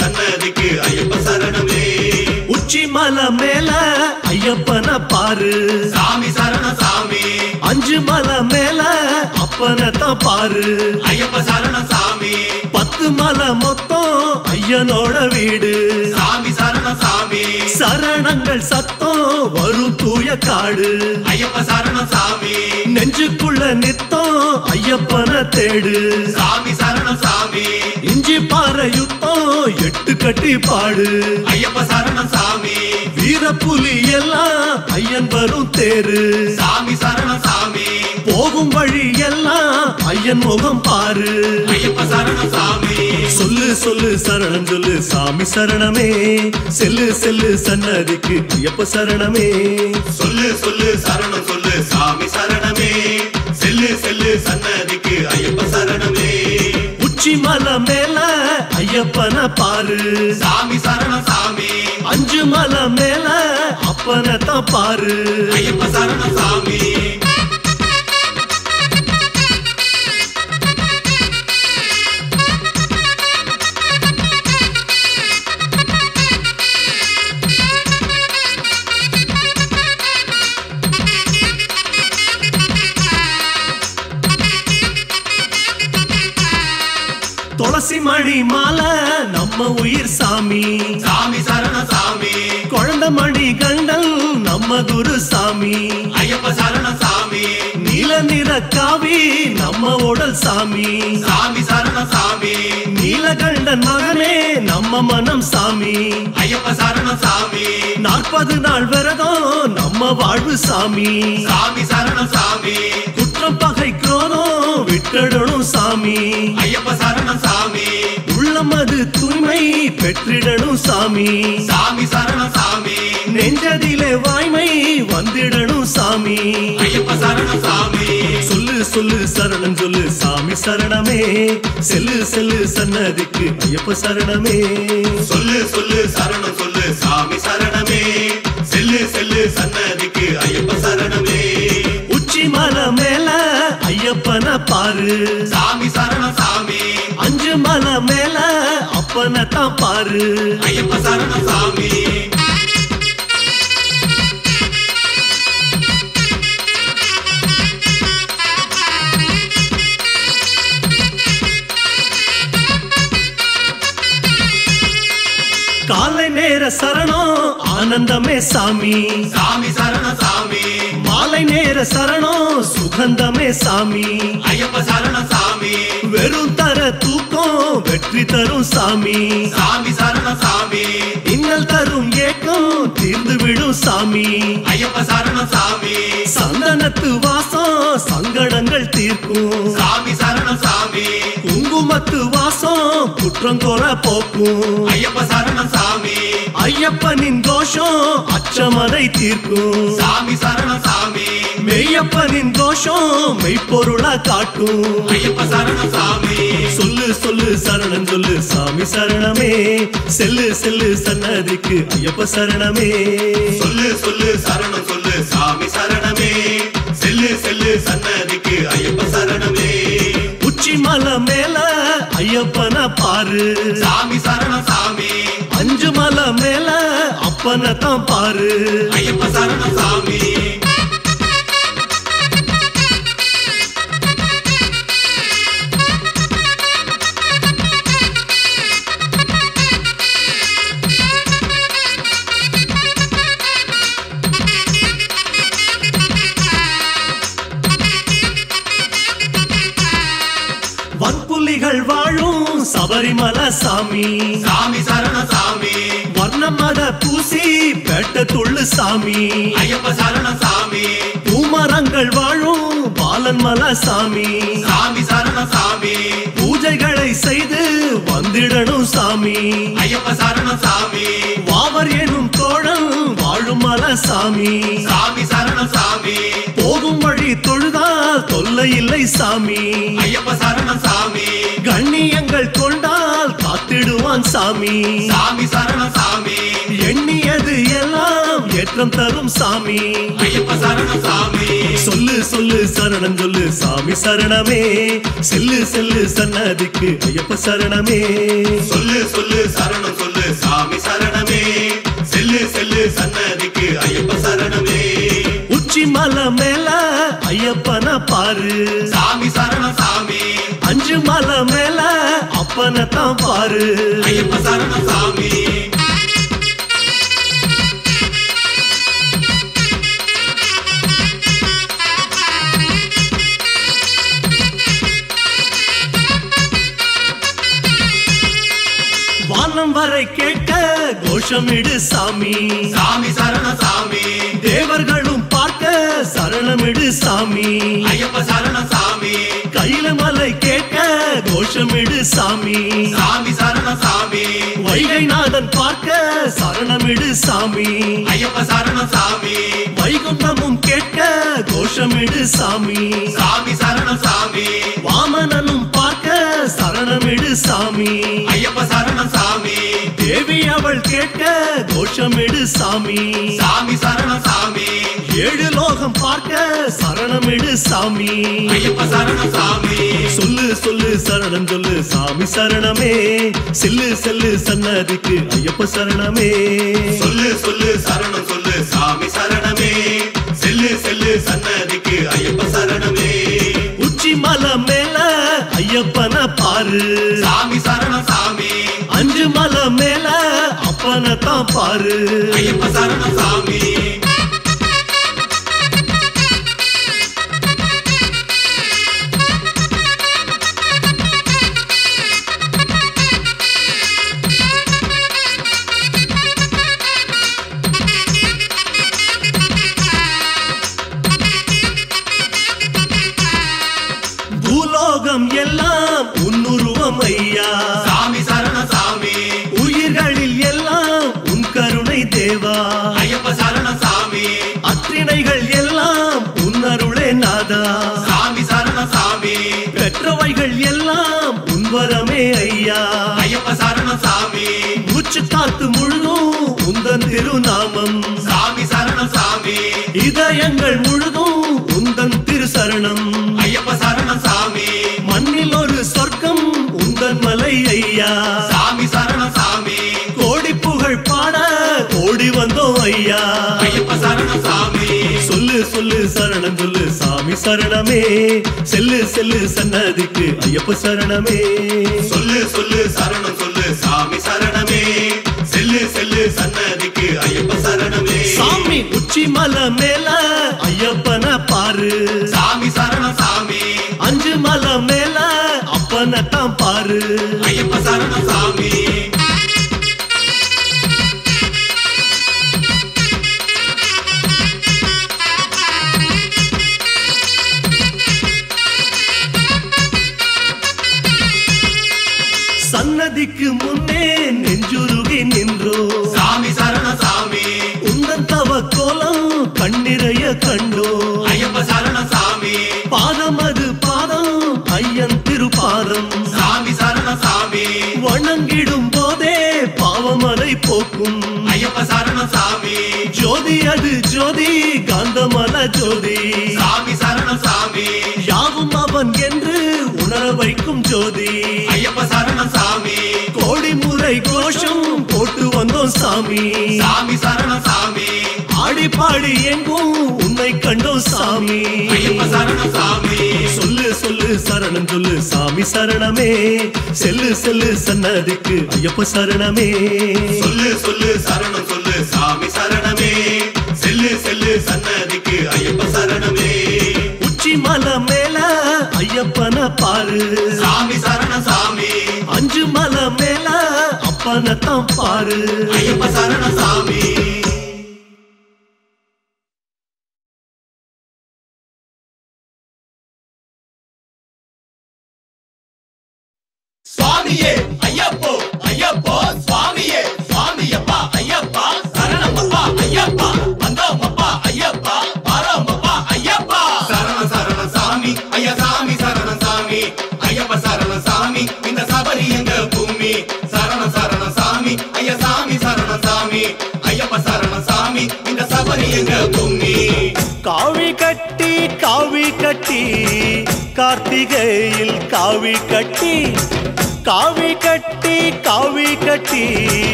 சன்னதிக்கு ஐயப்ப சரணமே. உச்சி மலை மேல ஐயப்பன பாரு சாமி சரண சாமி. அஞ்சு மலை மேல அப்பனதான் பாரு ஐயப்ப சரண சாமி. 10 மலை மொத்தம் ஐயனோட வீடு சாமி சரண சாமி. சரணங்கள் சத்தம் வரும் தூய காடு ஐயப்ப சரண சாமி. நெஞ்சுக்குள்ள நித்தம் ஐயப்பன தேடு சாமி சரண சாமி. இஞ்சி பாறை யுத்தம் 8 கட்டி பாடு ஐயப்ப சரண சாமி. வீர புலி எல்லாம் ஐயன் வரும் தேரு சாமி சரண சாமி. போகும் வழி எல்லாம் ஐயன் முகம் பாரு ஐயப்ப சரண சாமி. சொல்லு சொல்லு சரணம் சொல்லு சாமி சரணமே. செல்லு செல்லு சன்னதிக்கு ஐயப்ப சரணமே. சொல்லு சொல்லு சரணம் சொல்லு சாமி சரணமே. செல்லு செல்லு சன்னதிக்கு ஐயப்ப சரணமே. உச்சி மலை மேல ஐயப்பன பாரு சாமி சரண சாமி. 5 மலை மேல அப்பனதான் பாரு ஐயப்ப சரண சாமி. துளசி மணி மாலை நம்ம உயிர் சாமி சாமி சரண சாமி. குழந்த மணி கண்டல் நம்ம குரு சாமி ஐயப்ப சரண சாமி. நீல நிற காவி நம்ம உடல் சாமி சாமி சரண சாமி. நீலகண்டன் மகனே நம்ம மனம் சாமி ஐயப்ப சரண சாமி. 40 நாள் விரதம் நம்ம வாழ்வு சாமி சாமி சரண சாமி. குற்றம் பகை குரோதம் விட்டடணும் சாமி ஐயப்ப சரண சாமி. உள்ளமது தூய்மை பெற்றிடணும் சாமி சாமி சரண சாமி. நெஞ்சதிலே வாய்மை வந்திடணும் சாமி ஐயப்ப சரண சாமி. சொல்லு சொல்லு சரணம் சொல்லு சாமி சரணமே. செல்லு செல்லு சன்னதிக்கு ஐயப்ப சரணமே. சொல்லு சொல்லு சரணம் சொல்லு சாமி சரணமே. செல்லு செல்லு சன்னதிக்கு ஐயப்ப சரணமே. உச்சி மலை மேல ஐயப்பன பாரு சாமி சரண சாமி. 5 மலை மேல அப்பனதான் பாரு ஐயப்ப சரண சாமி. காலை நேர சரணம் ஆனந்தமே சாமி சாமி சரண சாமி. மாலை நேர சரணம் சுகந்தமே சாமி ஐயப்ப சரண சாமி. வெறும் தர தூக்கம் வெற்றி தரும் சாமி சாமி சரண சாமி. இன்னல் தரும் ஏக்கம் தீர்ந்து விடும் சாமி ஐயப்ப சரண சாமி. சந்தனத்து வாசம் சங்கடங்கள் தீர்க்கும் சாமி சரண சாமி. குங்குமத்து வாசம் குற்றங்கோர போக்கும் ஐயப்ப சரண சாமி. ஐயப்பனின் தோஷம் அச்சமதை தீர்க்கும் சாமி சரண சாமி. மெய்யப்பனின் தோஷம் மெய்ப்பொருளா காட்டும் ஐயப்ப சரண சாமி. சொல்லு சொல்லு சரணம் சொல்லு சாமி சரணமே. செல்லு செல்லு சன்னதிக்கு ஐயப்ப சரணமே. சொல்லு சொல்லு சரணம் சொல்லு சாமி சரணமே. செல்லு செல்லு சன்னதிக்கு ஐயப்ப சரணமே. உச்சி மலை மேல ஐயப்பன பாரு சாமி சரண சாமி. 5 மலை மேல அப்பனதான் பாரு ஐயப்ப சரண சாமி. வன்புலிகள் வாழும் சபரிமலை சாமி சாமி சரண சாமி. வர்ணம் மத பூசி பெட்ட துள்ளு சாமி ஐயப்ப சரண சாமி. பூமரங்கள் வாழும் பாலன் மலை சாமி சாமி சரண சாமி. பூஜைகளை செய்து வந்திடணும் சாமி ஐயப்ப சரண சாமி. வாவர் எனும் தோழன் வாழும் மலை சாமி சாமி சரண சாமி. போகும் வழி தொழுதால் தொல்லை இல்லை சாமி ஐயப்ப சரண சாமி. கண்ணியங்கள் கொண்டால் காத்திடுவான் சாமி சாமி சரண சாமி. எண்ணியது எல்லாம் ஏற்றம் தரும் சாமி ஐயப்ப சரணம் சாமி சொல்லு சொல்லு சரணம் சொல்லு சாமி சரணமே செல்லு செல்லு சன்னதிக்கு ஐயப்ப சரணமே சொல்லு சொல்லு சரணம் சொல்லு சாமி சரணமே செல்லு செல்லு சன்னதிக்கு ஐயப்ப சரணமே உச்சி மலை மேல ஐயப்பன பாரு சாமி சரணம் சாமி அஞ்சு மலை மேல அப்பன தான் பாரு ஐயப்ப சரணம் சாமி வரை கேட்க கோஷமிடு சாமி சாமி சரண சாமி தேவர்களும் பார்க்க சரணமிடு சாமி ஐயப்ப சரண சாமி கையில மலை கேட்க கோஷமிடு சாமி சாமி சரண சாமி வைகைநாதன் பார்க்க சரணமிடு சாமி ஐயப்ப சரண சாமி வைகுண்டமும் கேட்க கோஷமிடு சாமி சாமி சரண சாமி வாமனனும் பார்க்க சரணமிடு சாமி ஐயப்ப சரண சாமி தேவி அவள் கேட்க கோஷமிடு சாமி சாமி சரண சாமி ஏழு லோகம் பார்க்க சரணமிடு சாமி ஐயப்ப சரண சாமி சொல்லு சொல்லு சரணம் சொல்லு சாமி சரணமே செல்லு செல்லு சன்னதிக்கு ஐயப்ப சரணமே சொல்லு சொல்லு சரணம் சொல்லு சாமி சரணமே செல்லு செல்லு சன்னதிக்கு ஐயப்ப சரணமே உச்சி மலை மேல ஐயப்பன பாரு சாமி சரண சாமி அஞ்சு மலை மேல அப்பன தான் பாரு ஐயப்ப சரண சாமி பூலோகம் எல்லாம் உன் உருவம் ஐயா சாமி சரண சாமி உயிர்களில் எல்லாம் உன் கருணை தேவா ஐயப்ப சரண சாமி அற்றிணைகள் எல்லாம் உன் அருளே நாதா சாமி சரண சாமி பெற்றவைகள் எல்லாம் உன் வரமே ஐயா ஐயப்ப சரண சாமி மூச்சு காத்து முழுதும் உந்தன் திருநாமம் சாமி சரண சாமி இதயங்கள் முழுதும் உந்தன் திருசரணம் ஐயப்ப சரண சாமி மண்ணில் ஒரு சொர்க்கம் உந்தன் மலை ஐயா சாமி சரண சாமி கோடி புகழ் பாட கோடி வந்தோம் ஐயா ஐயப்ப சரண சாமி சொல்லு சொல்லு சரணம் சொல்லு சாமி சரணமே செல்லு செல்லு சன்னதிக்கு ஐயப்ப சரணமே சொல்லு சொல்லு சரணம் சொல்லு சாமி சரணமே செல்லு செல்லு சன்னதிக்கு ஐயப்ப சரணமே சாமி உச்சி மலை மேல ஐயப்பன பாரு சாமி சரண சாமி அஞ்சு மலை மேல அப்பன தான் பாரு ஐயப்ப சரண சாமி சன்னதிக்கு முன்னே நெஞ்சுருகி நின்றோ சாமி சரண சாமி உந்தன் தவ கோலம் கண்ணிறைய கண்டோ ஐயப்ப சரண சாமி பாதம் அது பாதம் ஐயன் திருப்பாதம் சாமி சரண சாமி வணங்கிடும் போதே பாவமலை போக்கும் ஐயப்ப சரண சாமி ஜோதி அது ஜோதி காந்தமல ஜோதி சாமி சரண சாமி யாவும் அவன் என்று உணர வைக்கும் ஜோதி ஐயப்ப சரண சாமி கோடி முறை கோஷம் போட்டு வந்தோம் சாமி சாமி சரண சாமி ஆடி பாடி எங்கும் உன்னை கண்டோம் சாமி ஐயப்ப சரண சாமி சொல்லு சொல்லு சரணம் சொல்லு சாமி சரணமே செல்லு செல்லு சன்னதிக்கு ஐயப்ப சரணமே சொல்லு சொல்லு சரணம் சொல்லு சாமி சரணமே செல்லு செல்லு சன்னதிக்கு ஐயப்ப சரணமே உச்சி மலை மேல ஐயப்பன பாரு சாமி சரண சாமி அஞ்சு மலை மேல அப்பன தான் பாரு ஐயப்ப சரண சாமி. சுவாமியே ஐயப்போ ஐயப்போ சுவாமியே சுவாமியப்பா ஐயப்பா சரணமப்பா ஐயப்பா வந்தோமப்பா ஐயப்பா பாரோமப்பா ஐயப்பா சரண சரண சாமி ஐயா சாமி சரண சாமி ஐயப்ப சரண சாமி இந்த சபரி எங்க பூமி சரண சரண சாமி ஐயா சாமி சரண சாமி ஐயப்ப சரண சாமி இந்த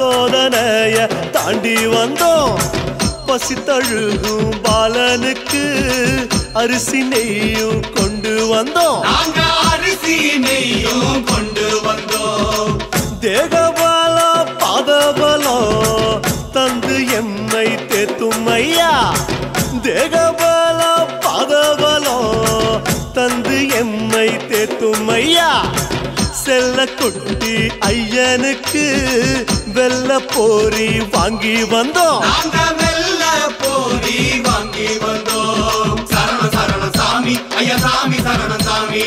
சோதனையை தாண்டி வந்தோம். பசி தழுகும் பாலனுக்கு அரிசி நெய்யும் கொண்டு வந்தோம். அரிசி நெய்யும் கொண்டு வந்தோம். தேகபாலா பாதபலோ தந்து எம்மை தேத்தும் ஐயா. தேகபாலா பாதபலோ தந்து எம்மை தேத்தும் ஐயா. செல்ல குட்டி ஐயனுக்கு வெள்ள போரி வாங்கி வந்தோம். வெள்ள போரி வாங்கி வந்தோம். சரண சரண சாமி ஐயா, சாமி சரண சாமி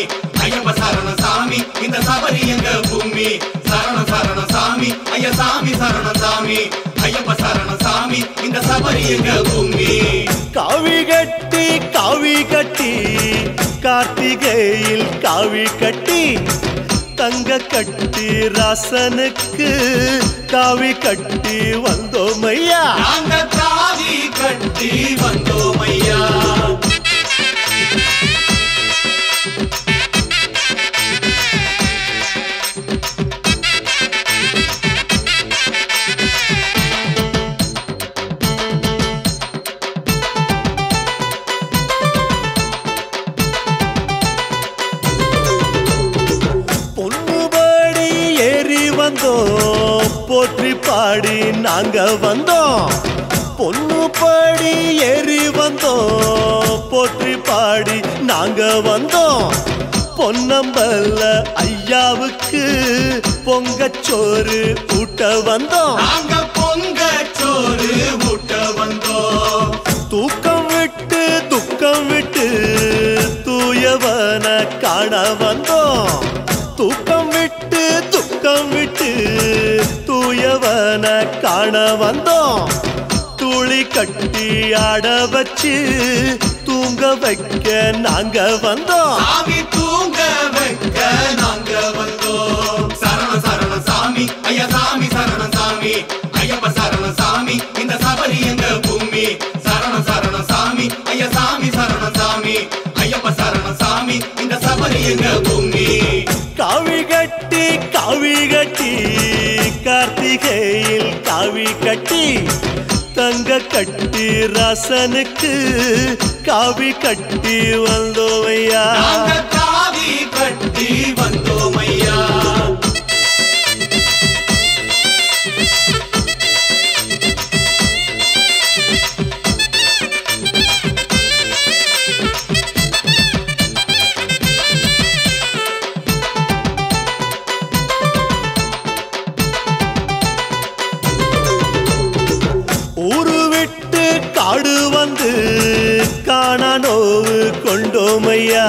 ஐயப்ப, சரண சாமி இந்த சபரி எங்க பூமி. சரண சரண சாமி ஐயா, சாமி சரண சாமி ஐயப்ப, சரண சாமி இந்த சபரி எங்க பூமி. காவி கட்டி காவி கட்டி கார்த்திகையில் காவி கட்டி தங்க கட்டி ராசனுக்கு காவி கட்டி வந்தோம் ஐயா. நாங்க காவி கட்டி வந்தோம் ஐயா. போற்றி பாடி நாங்க வந்தோம். பொண்ணு பாடி ஏறி வந்தோம். போற்றி பாடி நாங்க வந்தோம். பொன்னம்பல்ல ஐயாவுக்கு பொங்கச்சோறு ஊட்ட வந்தோம். பொங்கச்சோறு ஊட்ட வந்தோம். தூக்கம் விட்டு துக்கம் விட்டு தூயவனை காண வந்தோம். தூக்கம் விட்டு துக்கம் விட்டு தூயவன காண வந்தோம். துளி கட்டி ஆட வச்சு தூங்க வைக்க நாங்க வந்தோம். தூங்க வைக்க நாங்க வந்தோம். சரண சரண சாமி ஐயா, சாமி சரண சாமி ஐயப்ப, சரண சாமி இந்த சபரி எங்க பூமி. சரண சரண சாமி ஐயா, சாமி சரண சாமி ஐயப்ப, சரண சாமி இந்த சபரி எங்க பூமி. காவி கட்டி கார்த்திகையில் காவி கட்டி தங்க கட்டி ராசனுக்கு காவி கட்டி வந்தோம் ஐயா. காவி கட்டி வந்தோம் ஐயா. காணானோவு கொண்டோமையா.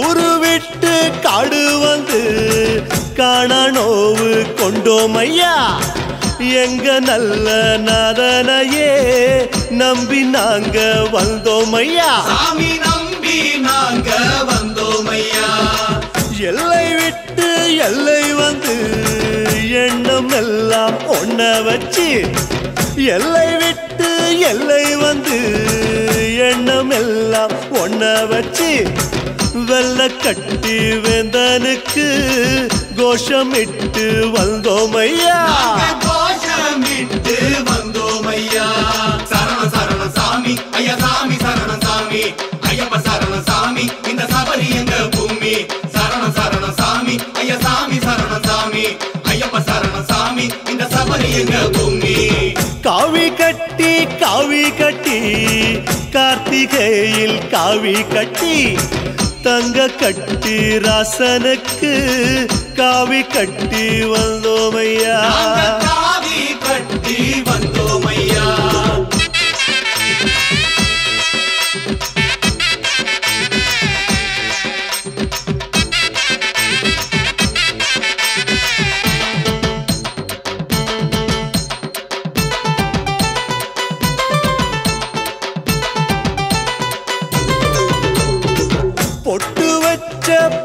ஊரு விட்டு காடு வந்து காணானோவு கொண்டோமையா. எங்க நல்ல நாதனையே நம்பி நாங்க வந்தோமையா. சாமி நம்பி நாங்க வந்தோமையா. எல்லை விட்டு எல்லை வந்து எண்ணம் எல்லாம் ஒன்ன வச்சு. எல்லை விட்டு எல்லை வந்து எண்ணம் எல்லாம் ஒன்ன வச்சு வெள்ள கட்டி வேந்தனுக்கு கோஷமிட்டு வந்தோம் ஐயா. கோஷமிட்டு வந்தோம் ஐயா. சரண சரண சாமி ஐயா, சாமி சரண சாமி ஐயப்ப, சரண சாமி இந்த சபரி எங்க பூமி. சரண சரண சாமி ஐயா, சாமி சரண சாமி ஐயப்ப, சரண சாமி இந்த சபரி எங்க பூமி. காவி கட்டி கார்த்திகையில் காவி கட்டி தங்க கட்டி ராசனுக்கு காவி கட்டி வந்தோம் ஐயா. காவி கட்டி வந்தோம் ஐயா.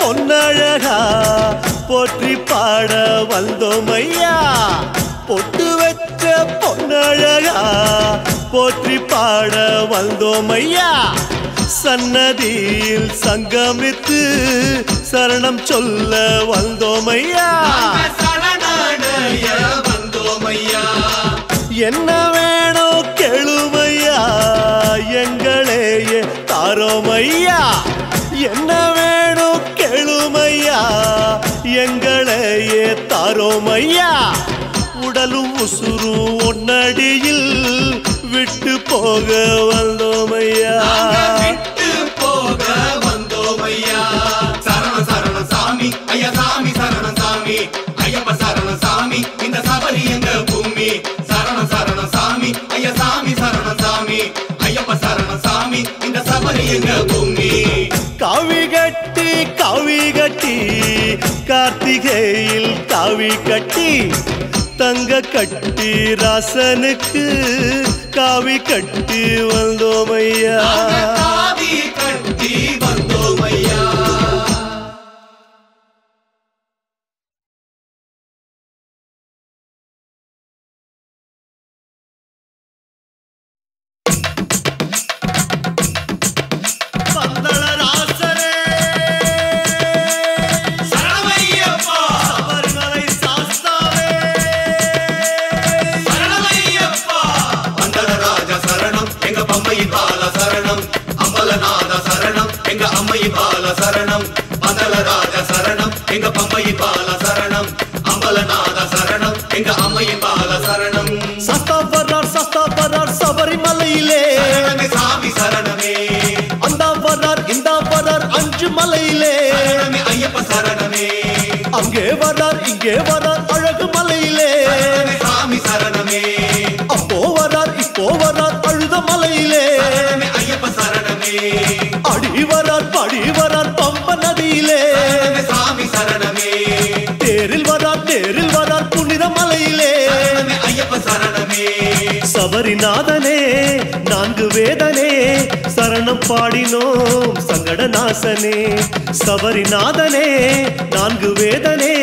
பொன்னழகா போற்றி பாட வந்தோம் ஐயா. பொட்டு வச்ச பொன்னழகா போற்றி பாட வந்தோம் ஐயா. சன்னதியில் சங்கமித்து சரணம் சொல்ல வந்தோம் ஐயா. சரணடைய வந்தோம் கேளுமையா என்ன வேணோ கேளுமையா எங்களேயே தாரோமையா என்ன வேணோ கேளுமையா எங்களேயே தாரோமையா உடலும் உசுரு ஒன்னடியில் விட்டு போக வந்தோமையா கார்த்திகையில் காவி கட்டி தங்க கட்டி ராசனுக்கு காவி கட்டி வந்தோமையா சபரிநாதனே நான்கு வேதனே சரணம் பாடினோம் சங்கடநாசனே சபரிநாதனே நான்கு வேதனே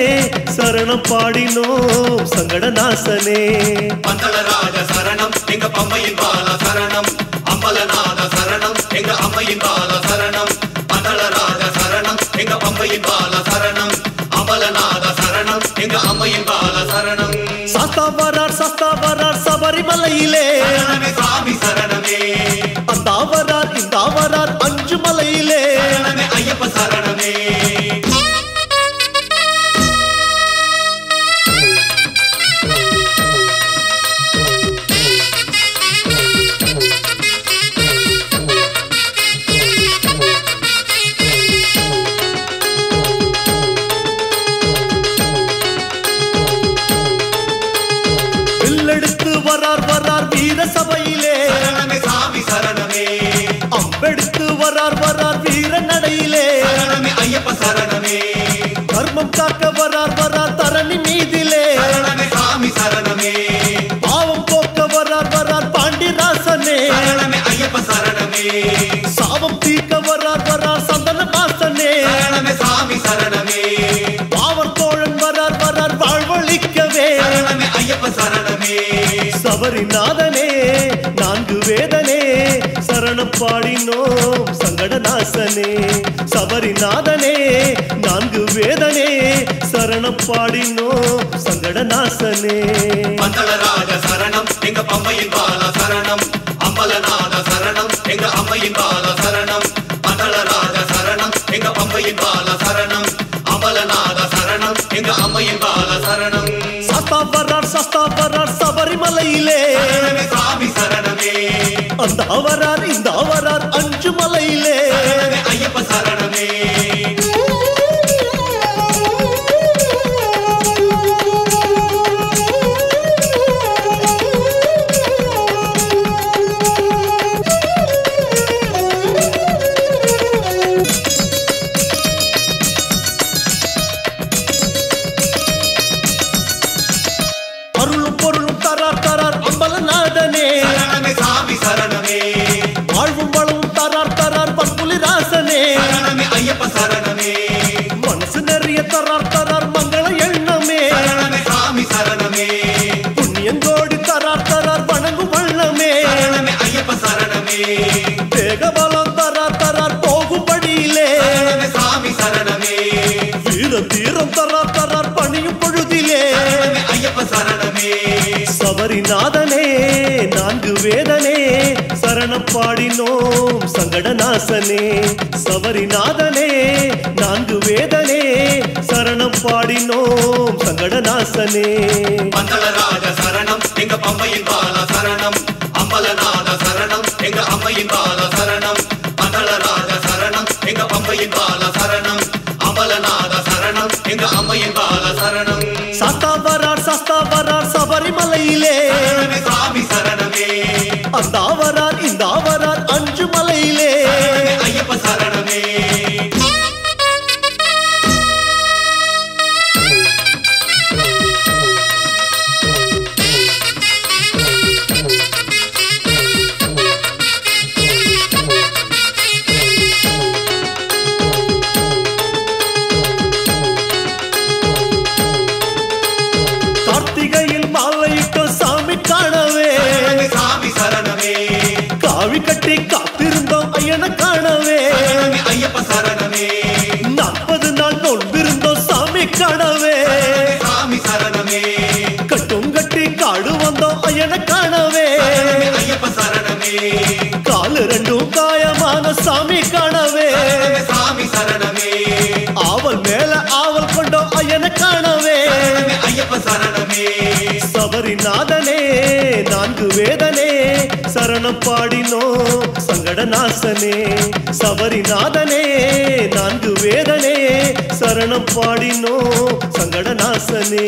சரணம் பாடினோம் சங்கடநாசனே பந்தளராஜ சரணம் எங்க பம்மையின் பால சரணம் அம்பலநாத சரணம் எங்க அம்மையின் பால சரணம் பந்தளராஜ சரணம் எங்க பம்மையின் பால சரணம் அம்பலநாத சரணம் எங்க அம்மையின் பால சரணம் சாஸ்தா வரார் சபரிமலையிலே சாமி சரணமே அந்தா வரார் இந்தா வரார் அஞ்சு மலையிலே ஐயப்ப சரணமே சபரிநாதனே நான்கு வேதனே சரணம் பாடினோம் சங்கடநாசனே சபரிநாதனே நான்கு வேதனே சரணம் பாடினோம் சங்கடநாசனே பந்தளராஜ சரணம் எங்க பம்மையின் பால சரணம் அம்பலநாத சரணம் எங்க அம்மையின் பால சரணம் பந்தளராஜ சரணம் எங்க பம்மையின் பால சரணம் அம்பலநாத சரணம் எங்க அம்மையின் பால சரணம் சஸ்தாபரார் சபரிமலையிலே சாமி சரணமே அந்த வரார் இந்த வரார் அஞ்சு மலையிலே ஐயப்ப சரணமே தரார் தரார் பணியும் பொழுதிலே ஐயப்ப சரணமே நாதனே நான்கு வேதனே சரணம் பாடினோம் சங்கடநாசனே. சபரிநாதனே நான்கு வேதனே சரணம் பாடினோம் சங்கடநாசனே. மங்களநாத சரணம் எங்க பம்மையின் பால சரணம், அம்பலநாத சரணம் எங்க அம்மையின் பால சரணம், மங்களநாத சரணம் எங்க பம்மையின் பால சரணம், அம்பலநாத சரணம் எங்க அம்மையின் பால சரணம். சாஸ்தாவரார் சபரிமலையிலே சாமி சரணமே, அந்தாவரார் இந்தாவரார் அஞ்சு மலையிலே ஐயப்ப சரணமே. சபரிநாதனே நான்கு வேதனே சரணம் பாடினோ சங்கடநாசனே. சபரிநாதனே நான்கு வேதனே சரணம் பாடினோ சங்கடநாசனே.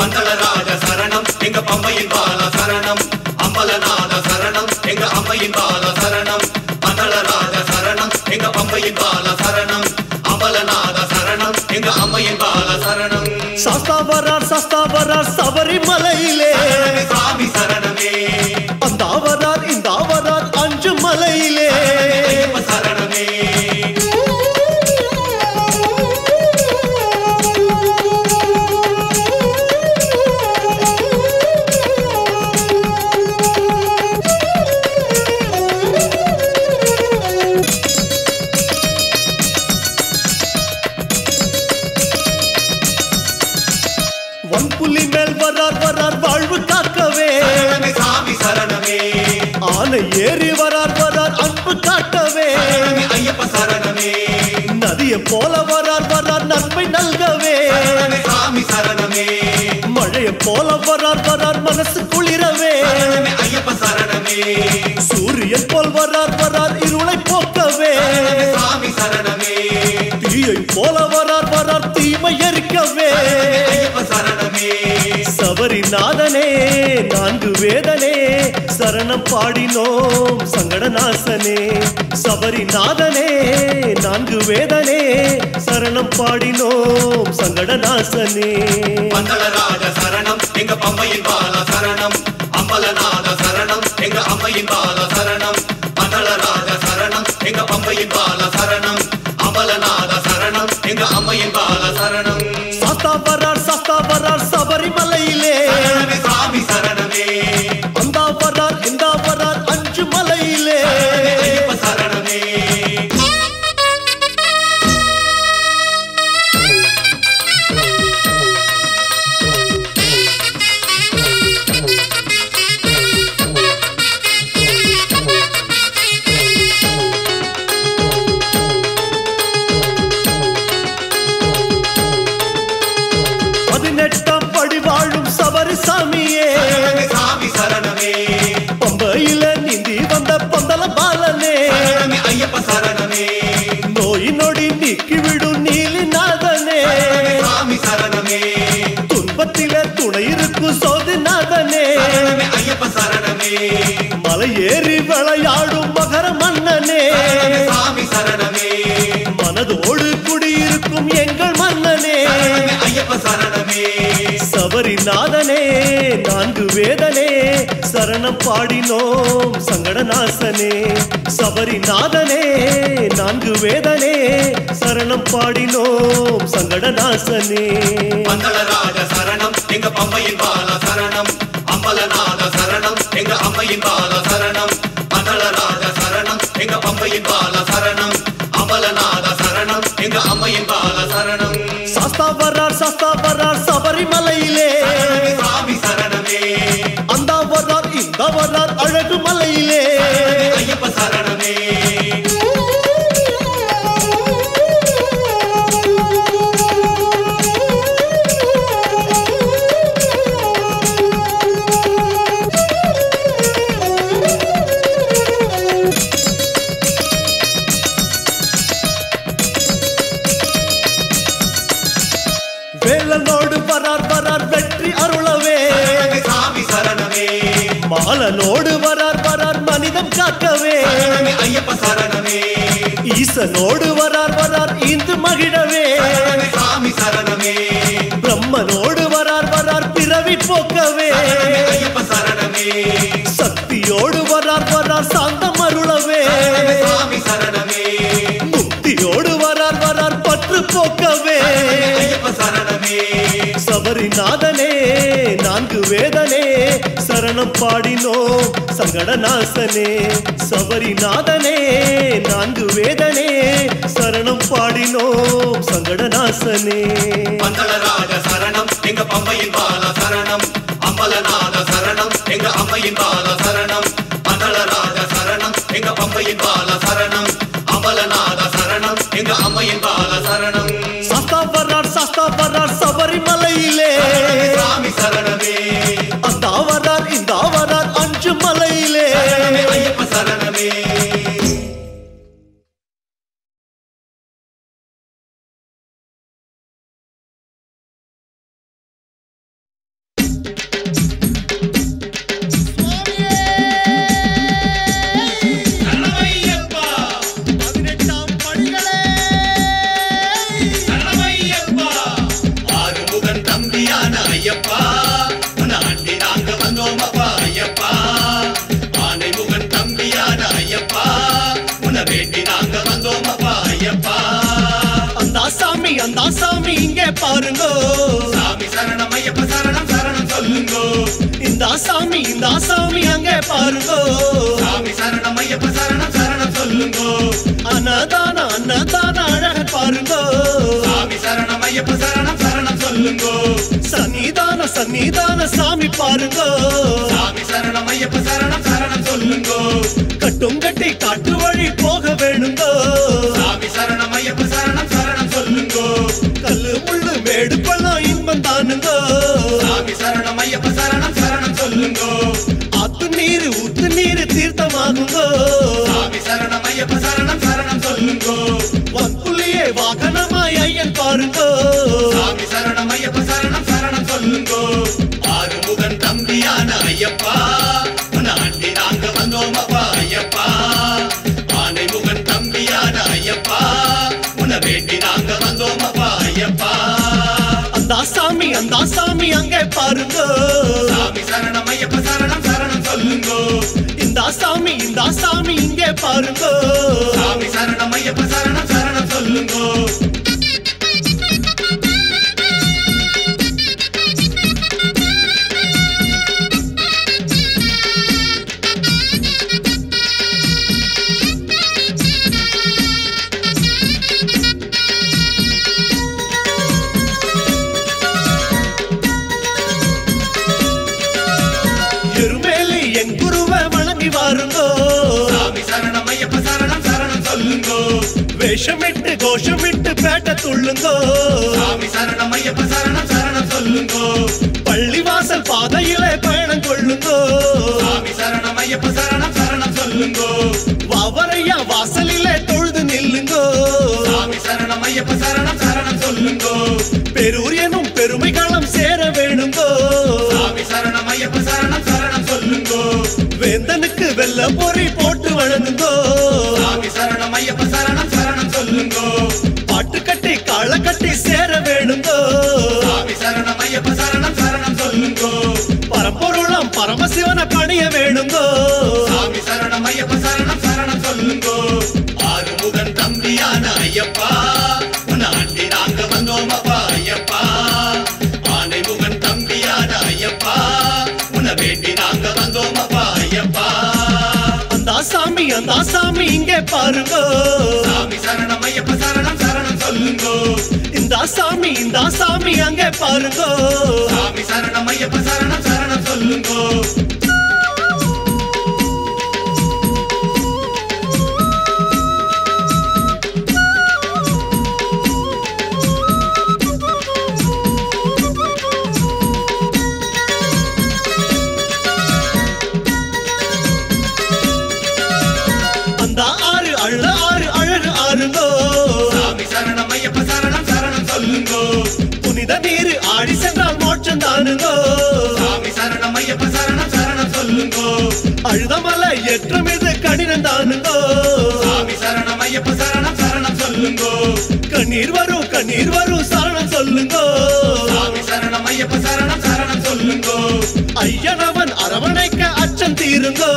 மங்களநாத சரணம் எங்க பம்மையின் பால சரணம், அம்பலநாத சரணம் எங்க அம்மையின் பால சரணம், மங்களநாத சரணம் எங்க பம்மையின் பால சரணம், அம்பலநாத சரணம் எங்க அம்மையின் பால சரணம். சாஸ்தாவரார் சபரிமலையிலே சாமி சரணமே, அந்தாவரார் இந்தாவரார் அஞ்சு மலையிலே ஐயப்ப சரணமே. ஏறி வரார் அன்பு காட்டவே ஐயப்ப சரணமே, நதியை போல வரார் நன்மை நல்கவே சாமி சரணமே, மழையை போல வரார் மனசு குளிரவே ஐயப்ப சரணமே, சூரியன் போல் வரார் இருளை போக்கவே சாமி சரணமே, தீயை போல வரார் தீமை எரிக்கவே ஐயப்ப சரணமே. சபரிநாதனே நான்கு வேதனே சரணம் பாடினோம் சங்கடநாசனே. சபரிநாதனே நான்கு வேதனே சரணம் பாடினோம் சங்கடநாசனே. மங்களநாத சரணம் எங்க பம்மையின் பால சரணம், அம்பலநாத சரணம் எங்க அம்மையின் பால சரணம், மங்களநாத சரணம் எங்க பம்மையின் பால சரணம், அம்பலநாத சரணம் எங்க அம்மையின் பால சரணம். சாஸ்தாவரார் சபரிமலையிலே சாமி சரணமே, அந்தாவரார் இந்தாவரார் அஞ்சு மலையிலே ஐயப்ப சரணமே. மலை ஏறி விளையாடும் மகர மன்னனே சாமி சரணமே, மனதோடு குடியிருக்கும் எங்கள் மன்னனே ஐயப்ப சரணமே. சபரிநாதனே நான்கு வேதனே சரணம் பாடினோம் சங்கடநாசனே. சபரிநாதனே நான்கு வேதனே சரணம் பாடினோம் சங்கடநாசனே. மங்களநாத சரணம் எங்க பம்மையின் பால சரணம், அம்பலநாத சரணம் எங்க அம்மையின் பால சரணம், மங்களநாத சரணம் எங்க பம்மையின் பால சரணம், அம்பலநாத சரணம் எங்க அம்மையின் பால சரணம். சாஸ்தாவரார் சபரிமலையிலே சாமி சரணமே, அந்தாவ மாலனோடு வரார் வரார் வெற்றி அருளவே சாமி சரணமே மாலனோடு வரார் வரார் மனிதம் காக்கவே ஐயப்ப சரணமே ஈசனோடு வரார் வரார் இந்து மகிழவே சாமி சரணமே பிரம்மனோடு வரார் வரார் பிறவி போக்கவே ஐயப்ப சரணமே சக்தியோடு வரார் வரார் சாந்தம் அருளவே சாமி சரணமே முக்தியோடு வரார் வரார் பற்று போக்கவே ஐயப்ப சரணமே சபரிநாதனே நான்கு வேதனே சரணம் பாடினோ சங்கடநாசனே சபரிநாதனே நான்கு வேதனே சரணம் பாடினோ சங்கடநாசனே பந்தளராஜ சரணம் எங்க பம்பையின் பால சரணம் அம்பலநாத சரணம் எங்க அம்மையின் பால சரணம் பந்தளராஜ சரணம் எங்க பம்பையின் பால சரணம் அம்பலநாத சரணம் எங்க அம்மையின் பால சரணம் சாஸ்தா வரார் சபரிமலையிலே சாமி சரணமே அந்தா வரார் இந்தா வரார் அஞ்சு மலையிலே ஐயப்ப சரணமே. சன்னிதான சாமி பாருங்கோ சாமி சரணம் ஐயப்ப சரணம் சரணம் சொல்லுங்கோ கட்டும் கட்டி காட்டு வழி போக வேணுங்கோ சாமி சரணம் ஐயப்ப சரணம் சரணம் சொல்லுங்கோ கல்லு முள்ளு மேடு பள்ளம் இன்பம் தானுங்கோ சாமி சரணம் ஐயப்ப சரணம் சரணம் சொல்லுங்கோ ஆத்து நீர் ஊத்து நீர் தீர்த்தமாகுங்கோ சாமி சரணம் ஐயப்ப சரணம் சரணம் சொல்லுங்கோ வன்புலியே வாகனமாய் ஐயன் பாருங்கோ சாமி சரணம் ஐயப்ப சரணம் சரணம் சொல்லுங்கோ ஆறுமுகன் தம்பியான ஐயப்பா உன அண்டி நாங்க வந்தோமப்பா ஐயப்பா ஆனைமுகன் தம்பியான ஐயப்பா உன வேண்டி நாங்க வந்தோமப்பா ஐயப்பா அந்தா சாமி அங்கே பாருங்கோ சாமி சரணம் ஐயப்ப சரணம் சரணம் சொல்லுங்கோ இந்தா சாமி இங்கே பாருங்கோ சாமி சரணம் ஐயப்ப சரணம் சரணம் சொல்லுங்கோ வேஷமிட்டு கோஷமிட்டு பேட்ட துள்ளுங்கோ சாமி சரணம் ஐயப்ப சரணம் சரணம் சொல்லுங்கோ பள்ளிவாசல் பாதையிலே பயணம் கொள்ளுங்கோ சாமி சரணம் ஐயப்ப சரணம் சரணம் சொல்லுங்கோ வாவரையா வாசலிலே தொழுது நில்லுங்கோ சாமி சரணம் ஐயப்ப சரணம் சரணம் சொல்லுங்கோ பெரூர் எனும் பெருமை காலம் சேர வேணுங்கோ சாமி சரணம் ஐயப்ப சரணம் சரணம் சொல்லுங்கோ வேந்தனுக்கு வெல்ல பொறி போட்டு வழங்குங்கோ சாமி சரணம் ஐயப்ப சரணம் பாட்டு கட்டி காளை கட்டி சேர வேணுங்கோ சாமி சரணம் ஐயப்ப சரணம் சரணம் சொல்லுங்கோ பரம்பொருளாம் பரமசிவனை பணிய வேணுங்கோ சாமி சரணம் ஐயப்ப சரணம் சரணம் சொல்லுங்கோ ஆறுமுகன் தம்பியான ஐயப்பா உன அண்டி நாங்க வந்தோமப்பா ஐயப்பா ஆனைமுகன் தம்பியான ஐயப்பா உன வேண்டி நாங்க வந்தோமப்பா ஐயப்பா அந்தா சாமி இங்கே பாருங்கோ சாமி சரணம் ஐயப்ப சரணம் சரணம் சொல்லுங்கோ இந்தா சாமி அங்கே பாருங்கோ சாமி சரணம் ஐயப்ப சரணம் சரணம் சொல்லுங்கோ புனித நீரு कन्नीर वरू शरणम सोल्लुंगो स्वामी शरणम अय्यप्पा शरणम शरणम सोल्लुंगो अय्यनवन अरवणैक्क अच्चम तीरुंगो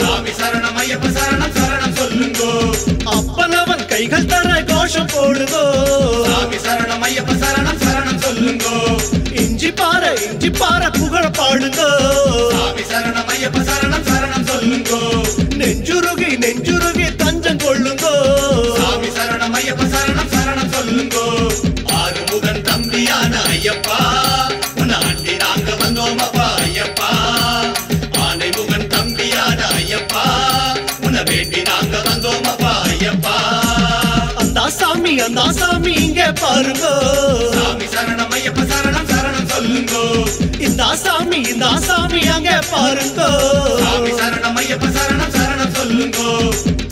स्वामी शरणम अय्यप्पा शरणम शरणम सोल्लुंगो अप्पनवन कैगल तराय कोशम पोडुंगो स्वामी शरणम अय्यप्पा शरणम शरणम सोल्लुंगो इंजी पारा पुगळ पाडुंगो स्वामी शरणम अय्यप्पा शरणम शरणम सोल्लुंगो नेंजु रुगी तंजम कोल्लुंगो स्वामी शरणम अय्यप्पा शरणम अंदा सामी इंगे पारुंगो स्वामी शरणम अय्यप्पा शरणम शरणम सोल्लुंगो इंदा सामी अंगे पारुंगो स्वामी शरणम अय्यप्पा शरणम शरणम सोल्लुंगो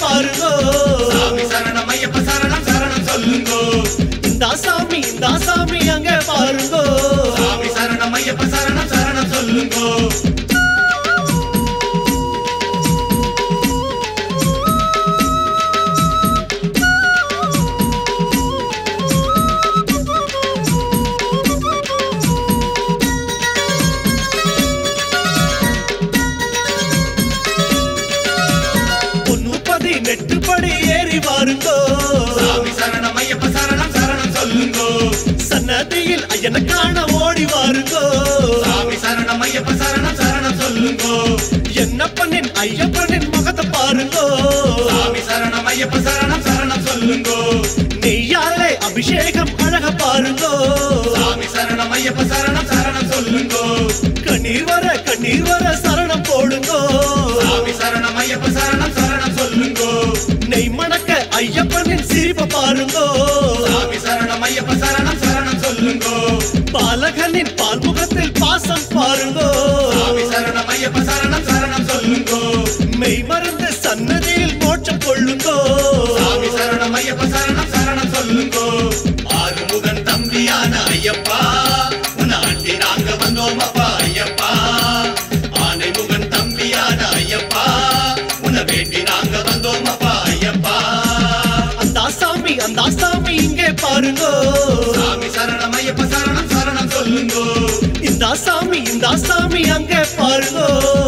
पारुंगो सामी शरणम अय्यप्पा शरणम शरणम सोल्लुंगो इंदा सामी अंगे पारुंगो सामी शरणम अय्यप्पा शरणम शरणम सोल्लुंगो अभिषेकम अलग पारुंगो कन्नीर वर शरणम पोडुंगो नैमणक अय्यप्पनिन सिरिप्पु पारुंगो பாலகனின் பால்முகத்தில் பாசம் பாருங்கோ மெய்மறந்த சன்னதியில் மோட்சம் கொள்ளுங்கோ ஆறுமுகன் தம்பியான ஐயப்பா உன் ஆண்டி நாங்க வந்தோமப்பா ஐயப்பா ஆனைமுகன் தம்பியான ஐயப்பா உன வேண்டி நாங்க வந்தோமப்பா ஐயப்பா அந்த சாமி இங்கே பாருங்கோ इंदा सामी अंगे पारुंगो।